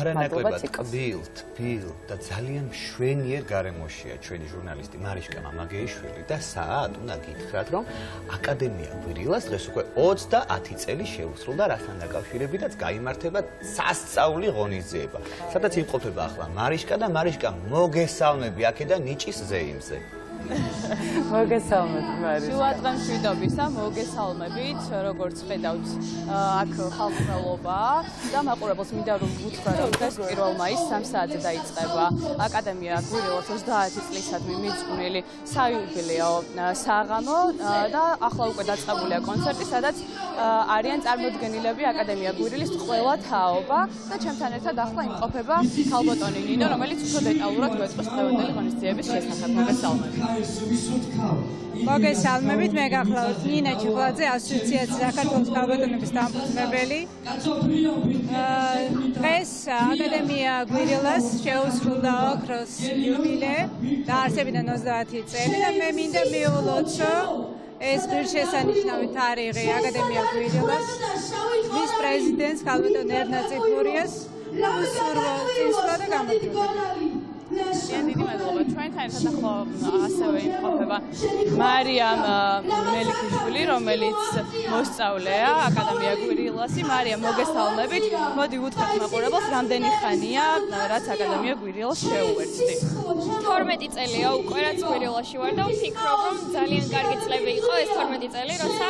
არანაკლებად კბილ და ძალიან მშვენიერ გარემოშია ჩვენი ჟურნალისტი მარიშკა მამაგეიშვილი და საათ უნდა გითხრათ რომ აკადემია გვირილას დღეს უკვე 30 წელი შეუსრულდა რასთან დაკავშირებითაც გამართება სასწაული ღონისძიება სადაც იმყოფება ახლა მარიშკა და მარიშკა მოგესალმები აქედან ნიჭის ზეიმზე მოგესალმებით მარიშკა. შუადღემ შვიდობისა მოგესალმებით, როგორც ხედავთ, აქ ხალხმელობა და მაყურებელს მინდა რომ გითხრათ, რომ დღეს 1 მაისს 3 საათზე დაიწყება აკადემია გვირილას 30 წლისადმი მიძღვნილი საიუბილეო საღამო და ახლა უკვე დაწყებულია კონცერტი, სადაც არიან წარმოდგენილები აკადემია გვირილის ყველა თაობა და ჩემთან ერთად ახლა იმყოფება ქალბატონი ნინო, რომელიც უფრო დეტალურად გვეწყობს დღევანდელი ღონისძიების შესახებ. მოგესალმებით. მოგესალმებით, მე გახლავთ ნინა ჩიქვლაძე, ასოციაციის საქართველოს ქალბატონების დამფუძნებელი. დღეს აკადემია გვირილას შეუსრულდა ოქროს იუბილე, დაარსებიდან 30 წელი და მე მინდა მივულოთ, რომ ეს ღირსშესანიშნავი თარიღი აკადემია გვირილას მის პრეზიდენტს ქალბატონ ერნა წიფურიას უსურვო და გამარჯვება. Didi მადლობა ჩვენთან ერთად ახლა ასევე იმყოფება მარიამ მელიქიძე, რომელიც მოსწავლეა აკადემია გვირილასი. მარიამ, მოგესალმებით. მოდი ვუთხრათ მაყურებელს, რამდენი ხანია, რაც აკადემია გვირილას შეუერთდი. 12 წელია უკვე, რაც გვირილაში ვარ და ვფიქრობ, რომ ძალიან კარგი წლები იყო ეს 12 წელი, როცა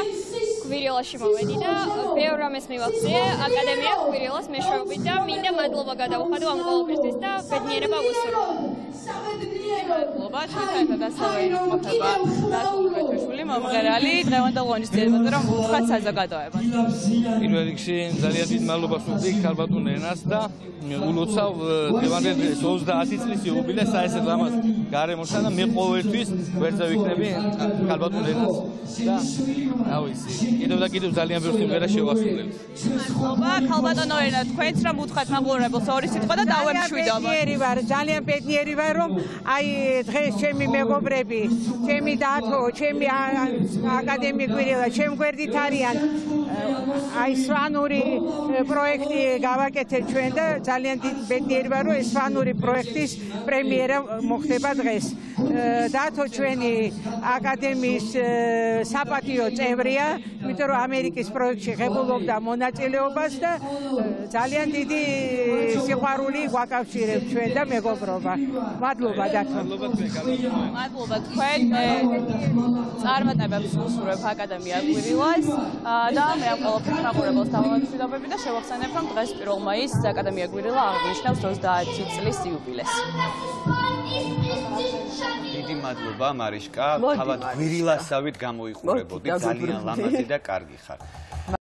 გვირილაში მოვედი და ბევრ რამეს მივახციე აკადემია გვირილას მეშვეობით და მინდა მადლობა გადავუხადო ამ ყველაფერისთვის და ბედნიერება ვუსურვო. მადლობა ჩვენთან ასევე იმყოფება ნათურმეჯიშვილი მომღერალი დღევანდელ ღონისძიებაზე რომ უხდათ საზოგადოებას. პირველ რიგში ძალიან დიდ მადლობას ვუწევ ქალბატონ ენას და ულოცავ დღევანდელ 30 წლის იუბილეს საერთოდ ამას გარემოსა და მე ყოველთვის ვერძე ვიქნები ქალბატონ ენას და ავიცი კიდევ და კიდევ ძალიან ბევრი სიმღერა შევასრულებთ. მადლობა ქალბატონო ენა, თქვენც რომ უხდათ მაყურებელს ორი სიტყვა და დავემშვიდობა. ძალიან ვარ, ძალიან ბედნიერი ვარ რომ აი დღეს ჩემი მეგობრები, ჩემი დათო, ჩემი აკადემია გვირილა, ჩემ გვერდით არიან. Ai სვანური პროექტი გავაკეთეთ ჩვენ და ძალიან ბედნიერი ვარ რომ ეს სვანური პროექტის პრემიერა მოხდება დღეს. დათო ჩვენი აკადემიის საპატიო წევრია, იმიტომ რომ ამერიკის პროექტში ღებულობდა მონაწილეობას და ძალიან დიდი სიყვარული გვაკავშირებს ჩვენ და მეგობრობა. მადლობა დათო. მადლობა თქვენ. წარმატებებს ვუსურვებ აკადემია გვირილას და მე ამ ყველაფერს მაყურებელს დავამშვიდობები და შევახსენებ, რომ დღეს 1 მაისს აკადემია გვირილა აღნიშნავს 30 წლის იუბილეს. დიდი მადლობა მარიშკა, თავად გვირილასავით გამოიყურებოდი, ძალიან ლამაზი და კარგი ხარ.